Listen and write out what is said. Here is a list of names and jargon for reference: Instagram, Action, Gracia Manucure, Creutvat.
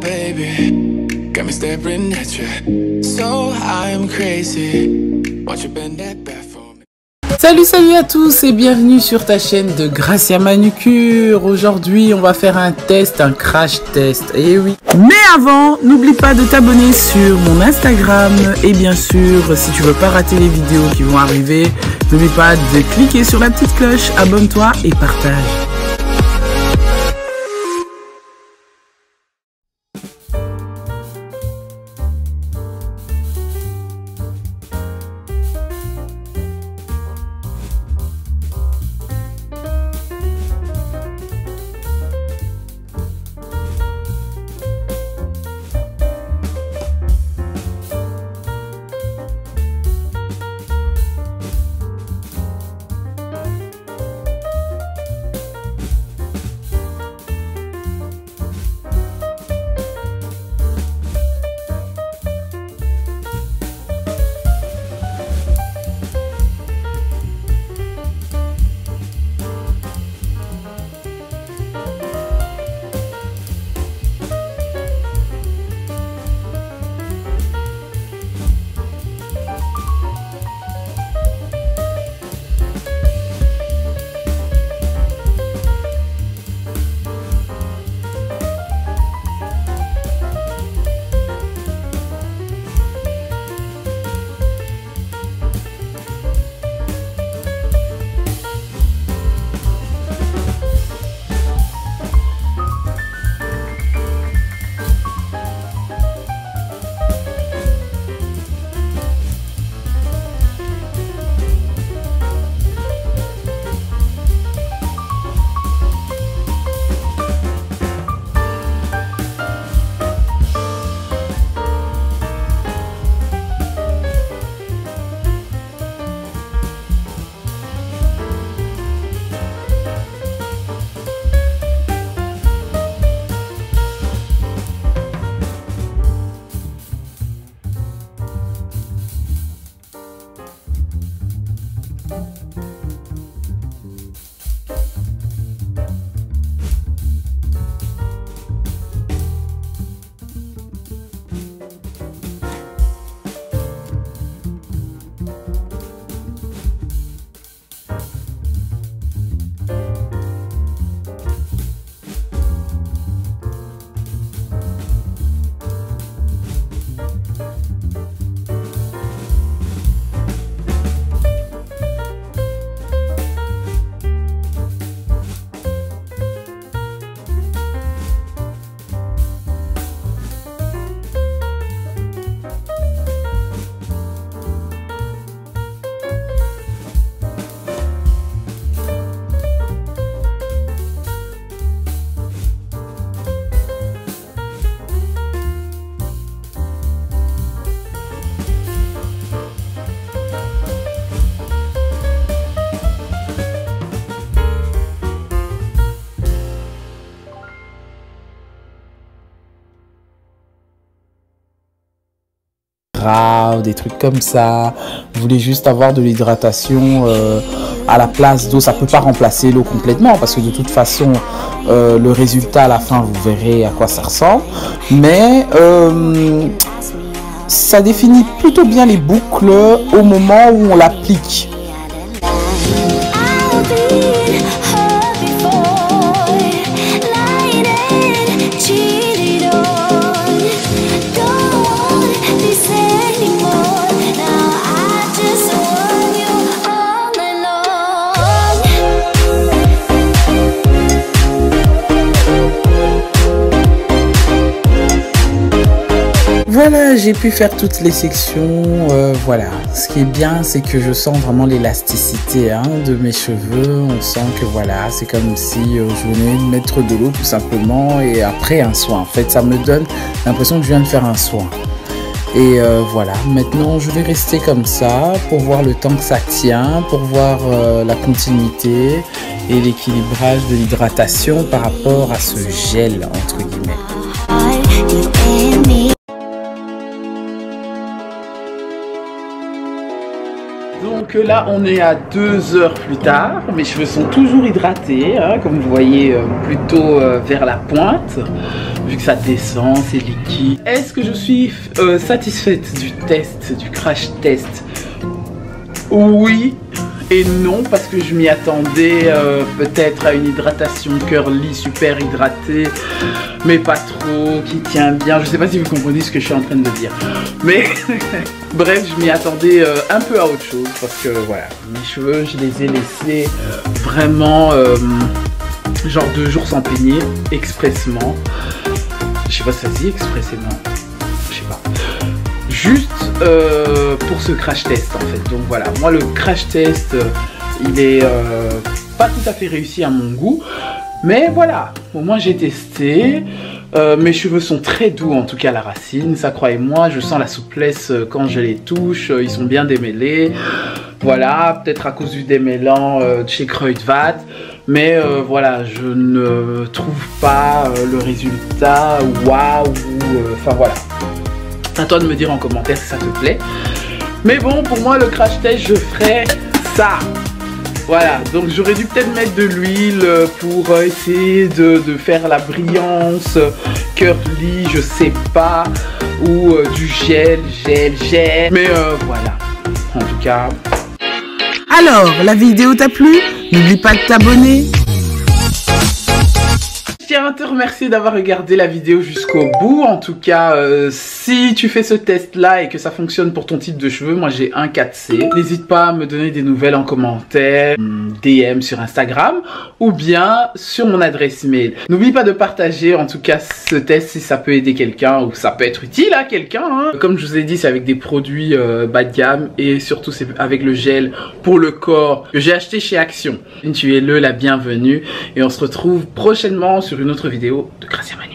that, baby. Got me staring at you. So I'm crazy. Won't you bend that back? Salut, salut à tous et bienvenue sur ta chaîne de Gracia Manucure. Aujourd'hui, on va faire un test, un crash test. Et oui. Mais avant, n'oublie pas de t'abonner sur mon Instagram. Et bien sûr, si tu veux pas rater les vidéos qui vont arriver, n'oublie pas de cliquer sur la petite cloche. Abonne-toi et partage. Des trucs comme ça, vous voulez juste avoir de l'hydratation à la place d'eau, ça peut pas remplacer l'eau complètement parce que de toute façon le résultat à la fin vous verrez à quoi ça ressemble, mais ça définit plutôt bien les boucles au moment où on l'applique. Voilà, j'ai pu faire toutes les sections, voilà. Ce qui est bien, c'est que je sens vraiment l'élasticité de mes cheveux. On sent que voilà, c'est comme si je venais mettre de l'eau tout simplement et après un soin. En fait, ça me donne l'impression que je viens de faire un soin. Et voilà, maintenant je vais rester comme ça pour voir le temps que ça tient, pour voir la continuité et l'équilibrage de l'hydratation par rapport à ce gel, entre guillemets. Donc là on est à 2 heures plus tard, mes cheveux sont toujours hydratés, comme vous voyez plutôt vers la pointe. vu que ça descend, c'est liquide. Est-ce que je suis satisfaite du test, du crash test? Oui et non, parce que je m'y attendais peut-être à une hydratation curly, super hydratée, mais pas trop, qui tient bien. Je sais pas si vous comprenez ce que je suis en train de dire, mais bref, je m'y attendais un peu à autre chose, parce que voilà, mes cheveux, je les ai laissés vraiment genre 2 jours sans peigner, expressément. Je sais pas si ça se dit expressément, je sais pas. Juste pour ce crash test en fait. Donc voilà, moi le crash test il est pas tout à fait réussi à mon goût, mais voilà, au moins j'ai testé. Mes cheveux sont très doux en tout cas à la racine, ça croyez-moi, je sens la souplesse quand je les touche, ils sont bien démêlés. Voilà, peut-être à cause du démêlant de chez Creutvat, mais voilà, je ne trouve pas le résultat waouh, enfin voilà. À toi de me dire en commentaire si ça te plaît. Mais bon, pour moi, le crash test, je ferai ça. Voilà, donc j'aurais dû peut-être mettre de l'huile pour essayer de faire la brillance curly, je sais pas, ou du gel. Mais voilà, en tout cas. Alors, la vidéo t'a plu? N'oublie pas de t'abonner. Je tiens à te remercier d'avoir regardé la vidéo jusqu'au bout. En tout cas, si tu fais ce test là et que ça fonctionne pour ton type de cheveux, moi j'ai un 4C. N'hésite pas à me donner des nouvelles en commentaire, DM sur Instagram ou bien sur mon adresse mail. N'oublie pas de partager en tout cas ce test si ça peut aider quelqu'un ou ça peut être utile à quelqu'un. Hein. Comme je vous ai dit, c'est avec des produits bas de gamme et surtout c'est avec le gel pour le corps que j'ai acheté chez Action. Tu es la bienvenue et on se retrouve prochainement sur une autre vidéo de Gracia Manucure.